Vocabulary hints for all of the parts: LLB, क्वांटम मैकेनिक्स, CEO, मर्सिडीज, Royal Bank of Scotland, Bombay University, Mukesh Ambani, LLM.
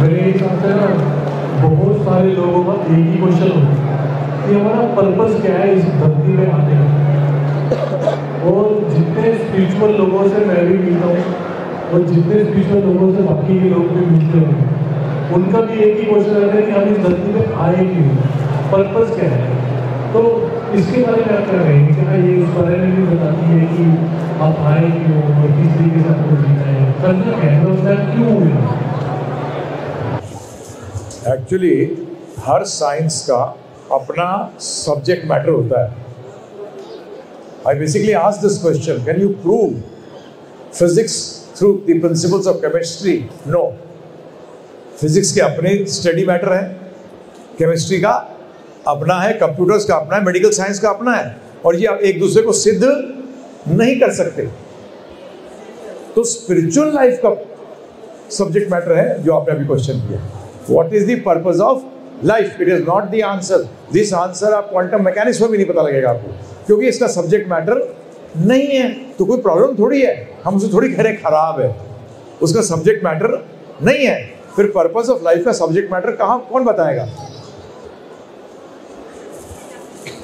मेरे हिसाब से ना बहुत सारे लोगों का एक ही क्वेश्चन होता है कि हमारा पर्पस क्या है इस धरती में आने का। और जितने स्पिरिचुअल लोगों से मैं भी मिलता हूँ और जितने स्पिरिचुअल लोगों से बाकी के लोग भी मिलते हैं, उनका भी एक ही क्वेश्चन रहता है कि हम इस धरती में आए क्यों, पर्पस क्या है। तो इसके बारे में आप कर रहे हैं कि ना ये इस बारे में भी बताती है कि आप आए क्यों और किस तरीके से आपको जीना है, करना क्या है, उसका क्यों हुआ। एक्चुअली हर साइंस का अपना सब्जेक्ट मैटर होता है। I basically ask this question, can you prove physics through the principles of chemistry? No, physics के अपने स्टडी मैटर है, केमिस्ट्री का अपना है, कंप्यूटर्स का अपना है, मेडिकल साइंस का अपना है, और ये एक दूसरे को सिद्ध नहीं कर सकते। तो स्पिरिचुअल लाइफ का सब्जेक्ट मैटर है जो आपने अभी क्वेश्चन किया, What is the purpose of life? It is not the answer. This answer आप क्वांटम मैकेनिक्स में भी नहीं पता लगेगा आपको, क्योंकि इसका सब्जेक्ट मैटर नहीं है। तो कोई प्रॉब्लम थोड़ी है, हम उसे थोड़ी कह रहे खराब है, उसका सब्जेक्ट मैटर नहीं है। फिर पर्पस ऑफ लाइफ का सब्जेक्ट मैटर कहाँ, कौन बताएगा?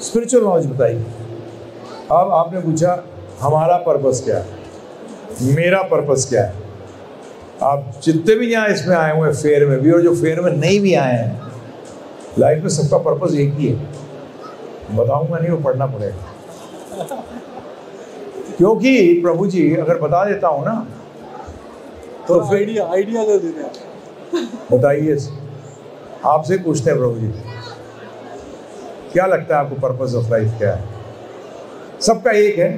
स्पिरिचुअल नॉलेज बताइए। अब आपने पूछा हमारा पर्पस क्या है, मेरा पर्पस क्या है। आप जितने भी यहाँ इसमें आए हुए हैं, फेयर में भी और जो फेयर में नहीं भी आए हैं, लाइफ में सबका पर्पस एक ही है। बताऊंगा नहीं, वो पढ़ना पड़ेगा, क्योंकि प्रभु जी अगर बता देता हूँ ना तो आइडिया दे देना। बताइए, आपसे पूछते हैं प्रभु जी क्या लगता है आपको पर्पस ऑफ लाइफ क्या है? सबका एक है।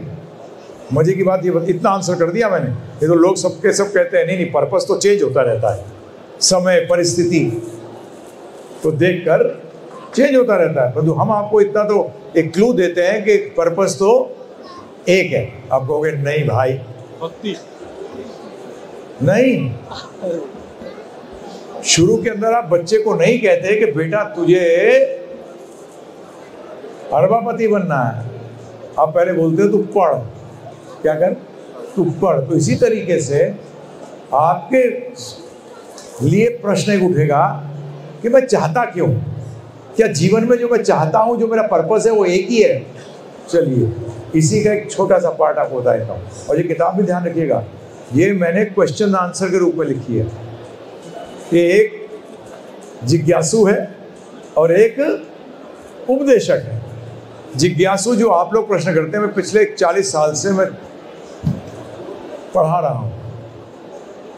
मजे की बात ये इतना आंसर कर दिया मैंने, ये तो लोग सबके सब कहते हैं नहीं नहीं पर्पस तो चेंज होता रहता है, समय परिस्थिति तो देखकर चेंज होता रहता है, परंतु हम आपको इतना तो एक क्लू देते हैं कि पर्पस तो एक है। आप कहोगे नहीं भाई भक्ति नहीं। शुरू के अंदर आप बच्चे को नहीं कहते कि बेटा तुझे अरबापति बनना है, आप पहले बोलते हो तू पढ़, क्या कर तू पढ़। तो इसी तरीके से आपके लिए प्रश्न एक उठेगा कि मैं चाहता क्यों, क्या जीवन में जो मैं चाहता हूं, जो मेरा पर्पस है वो एक ही है। चलिए इसी का एक छोटा सा पार्ट आपको बताता हूँ, और ये किताब भी ध्यान रखिएगा, ये मैंने क्वेश्चन आंसर के रूप में लिखी है। ये एक जिज्ञासु है और एक उपदेशक है। जिज्ञासु जो आप लोग प्रश्न करते हैं, मैं पिछले 40 साल से मैं पढ़ा रहा हूँ,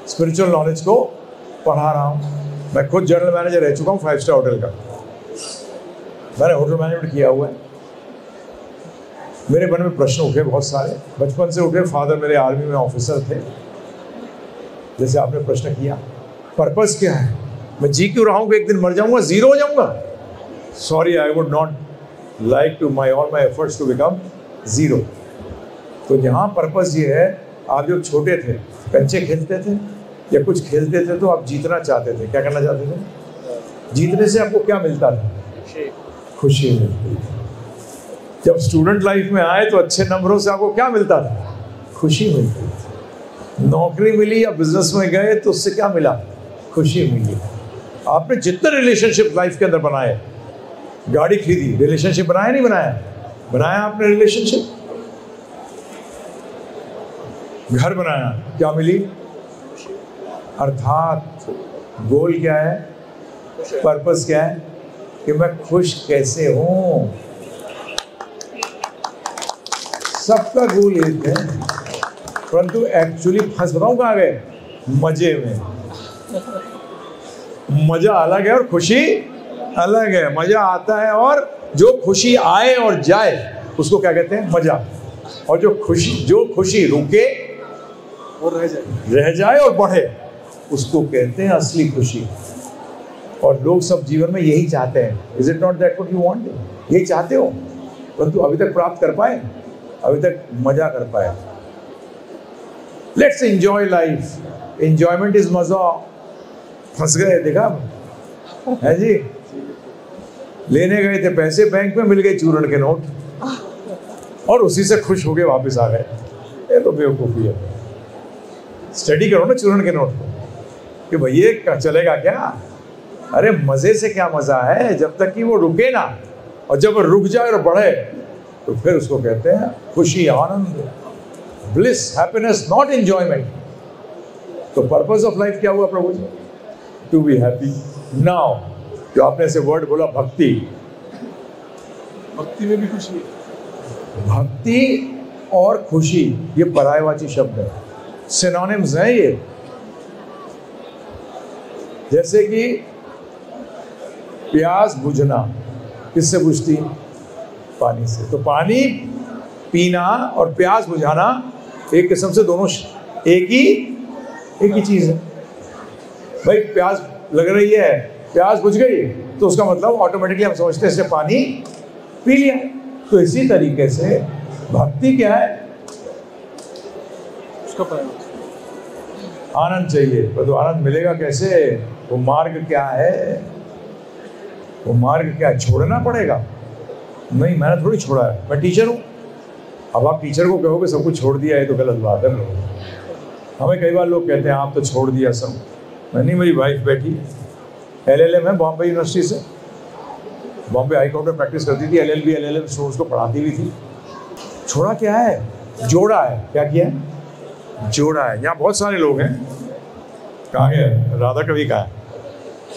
स्पिरिचुअल नॉलेज को पढ़ा रहा हूँ। मैं खुद जनरल मैनेजर रह चुका हूँ 5 स्टार होटल का, मैंने होटल मैनेजमेंट किया हुआ है। मेरे मन में प्रश्न उठे बहुत सारे, बचपन से उठे। फादर मेरे आर्मी में ऑफिसर थे। जैसे आपने प्रश्न किया पर्पस क्या है, मैं जी क्यों रहा हूँ कि एक दिन मर जाऊँगा, जीरो हो जाऊँगा? Sorry, I would not like to my all my efforts to become zero. तो यहाँ पर्पस ये है, आप जब छोटे थे कंचे खेलते थे या कुछ खेलते थे तो आप जीतना चाहते थे, क्या करना चाहते थे? जीतने से आपको क्या मिलता था? खुशी मिलती थी। जब स्टूडेंट लाइफ में आए तो अच्छे नंबरों से आपको क्या मिलता था? खुशी मिलती थी। नौकरी मिली या बिजनेस में गए तो उससे क्या मिला? खुशी मिली। आपने जितने रिलेशनशिप लाइफ के अंदर बनाए, गाड़ी खरीदी, रिलेशनशिप बनाया नहीं बनाया? बनाया आपने रिलेशनशिप। घर बनाया, क्या मिली? अर्थात गोल क्या है, पर्पस क्या है, कि मैं खुश कैसे हूं। सबका गोल एक है, परंतु एक्चुअली फंस बताऊं कहाँ गए? मजे में। मजा अलग है और खुशी अलग है। मजा आता है और जो खुशी आए और जाए उसको क्या कहते हैं? मजा। और जो खुशी रुके और रह जाए और बढ़े उसको कहते हैं असली खुशी। और लोग सब जीवन में यही चाहते हैं। Is it not that what you want? यही चाहते हो, परंतु अभी तक प्राप्त कर पाए? अभी तक मजा कर पाए? Let's enjoy life. Enjoyment is मजा। फंस गए, देखा है जी। लेने गए थे पैसे बैंक में, मिल गए चूरण के नोट और उसी से खुश होके वापस आ गए। ये तो बेवकूफ़ी है। स्टडी करो ना चूरण के नोट को, कि भैया चलेगा क्या, अरे मजे से क्या मजा है जब तक कि वो रुके ना, और जब वो रुक जाए और बढ़े तो फिर उसको कहते हैं खुशी, आनंद, ब्लिस, हैप्पीनेस, नॉट एंजॉयमेंट। तो पर्पस ऑफ लाइफ क्या हुआ प्रभु जी? To be happy. नाउ जो आपने से वर्ड बोला भक्ति, भक्ति में भी खुशी है। भक्ति और खुशी ये पर्यायवाची शब्द है, सिनोनिम्स हैं ये। जैसे कि प्यास बुझना किससे बुझती? पानी से। तो पानी पीना और प्यास बुझाना एक किस्म से दोनों एक ही चीज़ है भाई। प्यास लग रही है, प्यास बुझ गई तो उसका मतलब ऑटोमेटिकली हम समझते हैं इसने पानी पी लिया। तो इसी तरीके से भक्ति क्या है, उसका आनंद चाहिए, पर तो आनंद मिलेगा कैसे? वो मार्ग क्या है, वो मार्ग क्या छोड़ना पड़ेगा? नहीं, मैंने थोड़ी छोड़ा है, मैं टीचर हूँ। अब आप टीचर को कहोगे सब कुछ छोड़ दिया है तो गलत बात है। हमें कई बार लोग कहते हैं आप तो छोड़ दिया सब। मैंने, मेरी वाइफ बैठी LLM है बॉम्बे यूनिवर्सिटी से, बॉम्बे हाई कोर्ट में प्रैक्टिस करती थी, LLB LLM स्टूडेंट्स को पढ़ाती भी थी। छोड़ा क्या है? जोड़ा है। क्या किया है? जोड़ा है। यहाँ बहुत सारे लोग हैं। कहाँ गए? राधा कवि कहाँ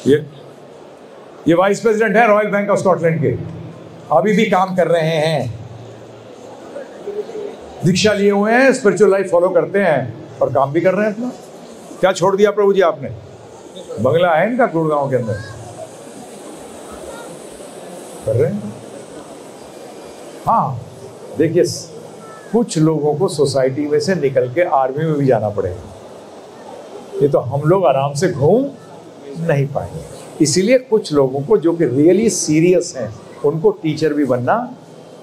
है? ये वाइस प्रेसिडेंट हैं रॉयल बैंक ऑफ स्कॉटलैंड के, अभी भी काम कर रहे हैं, दीक्षा लिए हुए हैं, स्पिरिचुअल लाइफ फॉलो करते हैं और काम भी कर रहे हैं अपना। क्या छोड़ दिया प्रभु जी आपने? बंगला है इनका गुड़गांव के अंदर, कर रहे हैं। हाँ देखिए, कुछ लोगों को सोसाइटी में से निकल के आर्मी में भी जाना पड़ेगा, ये तो हम लोग आराम से घूम नहीं पाएंगे। इसीलिए कुछ लोगों को जो कि रियली सीरियस हैं उनको टीचर भी बनना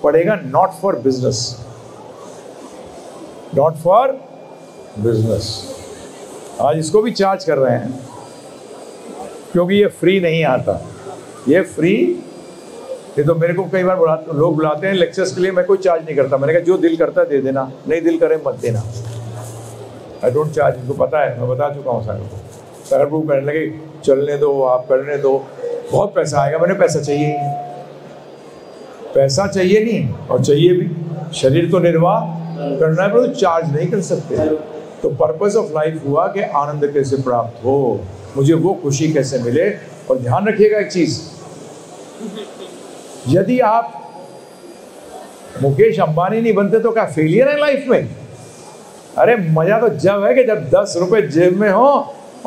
पड़ेगा, not for business, not for business. आज इसको भी चार्ज कर रहे हैं क्योंकि ये फ्री नहीं आता, ये फ्री। ये तो मेरे को कई बार लोग बुलाते हैं लेक्चर्स के लिए, मैं कोई चार्ज नहीं करता। मैंने कहा जो दिल करता है दे देना, नहीं दिल करे मत देना। आई डोंट चार्ज, इनको पता है, मैं बता चुका हूँ सारे को। अगर वो कहने लगे चलने दो, आप करने दो, बहुत पैसा आएगा। मैंने पैसा चाहिए, पैसा चाहिए नहीं, और चाहिए भी, शरीर तो निर्वाह करना है, पर तो चार्ज नहीं कर सकते। तो पर्पस ऑफ लाइफ हुआ कि आनंद कैसे प्राप्त हो, मुझे वो खुशी कैसे मिले। और ध्यान रखिएगा एक चीज, यदि आप मुकेश अंबानी नहीं बनते तो क्या फेलियर है लाइफ में? अरे मजा तो जब है कि जब 10 रुपये जेब में हो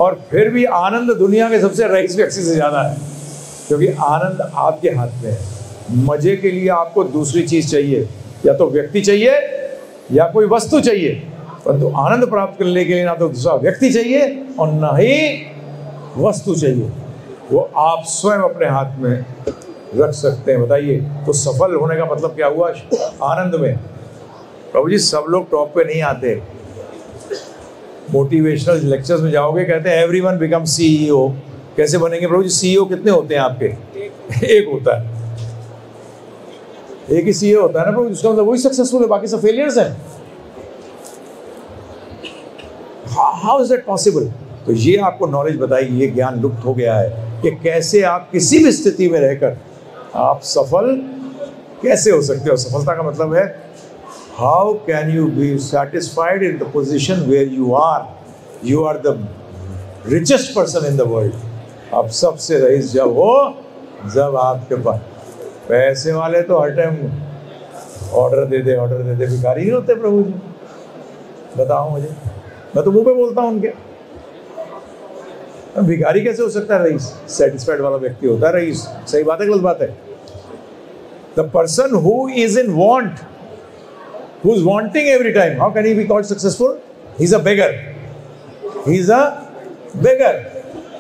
और फिर भी आनंद दुनिया के सबसे रईस व्यक्ति से ज़्यादा है, क्योंकि आनंद आपके हाथ में है। मज़े के लिए आपको दूसरी चीज़ चाहिए, या तो व्यक्ति चाहिए या कोई वस्तु चाहिए, परंतु आनंद प्राप्त करने के लिए ना तो दूसरा व्यक्ति चाहिए और ना ही वस्तु चाहिए, वो आप स्वयं अपने हाथ में रख सकते हैं। बताइए तो सफल होने का मतलब क्या हुआ आनंद में? प्रभु जी सब लोग टॉप पे नहीं आते। मोटिवेशनल लेक्चर्स में जाओगे कहते हैं एवरीवन बिकम CEO। कैसे बनेंगे प्रभु जी CEO? कितने होते हैं आपके? एक होता है, एक ही CEO होता है ना प्रभु, उसका मतलब वही सक्सेसफुल है, बाकी सब फेलियर्स हैं। How is that possible? तो ये आपको नॉलेज बताएगी, ये ज्ञान लुप्त हो गया है कि कैसे आप किसी भी स्थिति में रहकर आप सफल कैसे हो सकते हो। सफलता का मतलब है How can you be satisfied in the position where you are? You are the richest person in the world. आप सबसे रईस जब हो जब आपके पास पैसे। वाले तो हर टाइम ऑर्डर दे दे, भिखारी नहीं होते प्रभु जी, बताओ मुझे। मैं तो मुँह पे बोलता हूँ उनके, भिखारी कैसे हो सकता है रईस? सेटिस्फाइड वाला व्यक्ति होता है रईस। सही बात है गलत बात है? The person who is in want, who is wanting every time, how can he be called successful? He's a beggar. He's a beggar.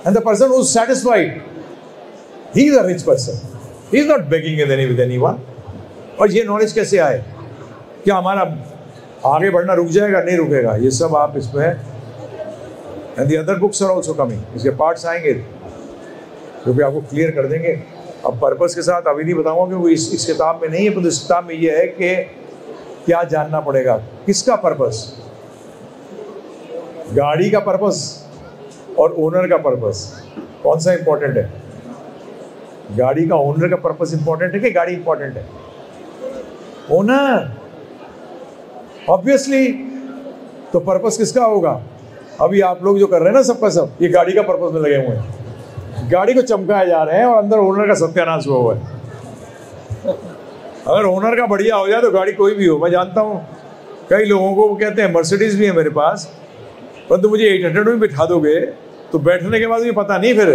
And the person who's satisfied, he is a rich person. He is not begging with anyone. और ये knowledge कैसे आए? क्या हमारा आगे बढ़ना रुक जाएगा? नहीं रुकेगा। ये सब आप इसमें, and the other books are also coming. इसके पार्ट्स आएंगे जो भी आपको क्लियर कर देंगे। अब पर्पस के साथ अभी नहीं बताऊँगा कि वो इस किताब में नहीं है, पर इस किताब में ये है कि क्या जानना पड़ेगा, किसका पर्पस? गाड़ी का पर्पस और ओनर का पर्पस कौन सा इम्पोर्टेंट है? गाड़ी का ओनर का पर्पस इम्पोर्टेंट है कि गाड़ी इम्पोर्टेंट है? Owner obviously. तो पर्पस किसका होगा? अभी आप लोग जो कर रहे हैं ना सब का सब, ये गाड़ी का पर्पस में लगे हुए हैं, गाड़ी को चमकाए जा रहे हैं और अंदर ओनर का सत्यानाश हुआ हुआ है। अगर ओनर का बढ़िया हो जाए तो गाड़ी कोई भी हो। मैं जानता हूँ कई लोगों को, वो कहते हैं मर्सिडीज भी है मेरे पास, परंतु मुझे 800 में बिठा दोगे तो बैठने के बाद मुझे पता नहीं फिर,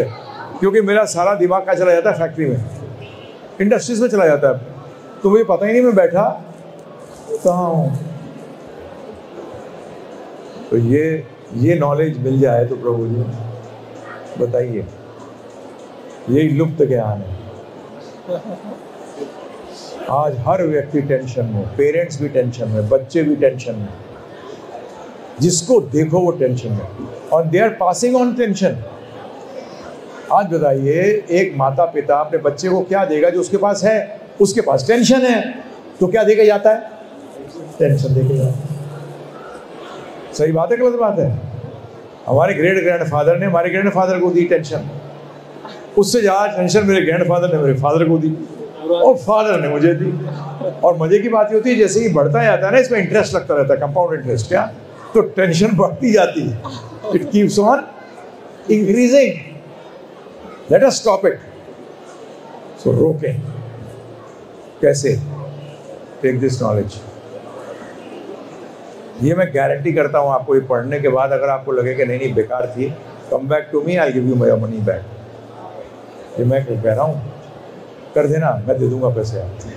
क्योंकि मेरा सारा दिमाग कहाँ चला जाता है? फैक्ट्री में, इंडस्ट्रीज में चला जाता है। तो मुझे पता ही नहीं मैं बैठा कहाँ हूँ। तो ये नॉलेज मिल जाए तो प्रभु जी बताइए, यही लुप्त ज्ञान है। आज हर व्यक्ति टेंशन में, पेरेंट्स भी टेंशन में, बच्चे भी टेंशन में, जिसको देखो वो टेंशन में, और they are passing on tension. आज बताइए एक माता पिता अपने बच्चे को क्या देगा जो उसके पास है? उसके पास टेंशन है तो क्या देके जाता है? टेंशन देके जाता है। सही बात है, गलत बात है? हमारे ग्रेट ग्रैंडफादर ने हमारे ग्रैंडफादर को दी टेंशन, उससे ज़्यादा टेंशन मेरे ग्रैंडफादर ने मेरे फादर को दी और फादर ने मुझे दी। और मजे की बात ये होती है जैसे ही बढ़ता जाता है ना, इसमें इंटरेस्ट लगता रहता है, कंपाउंड इंटरेस्ट, क्या तो टेंशन बढ़ती जाती है। It keeps on increasing. Let us stop it. So रोकें कैसे? Take this knowledge. ये मैं गारंटी करता हूँ आपको, ये पढ़ने के बाद अगर आपको लगे कि नहीं नहीं बेकार थी, come back to me, I give you my money back. ये मैं कह रहा हूँ, कर देना, मैं दे दूंगा पैसे आपको।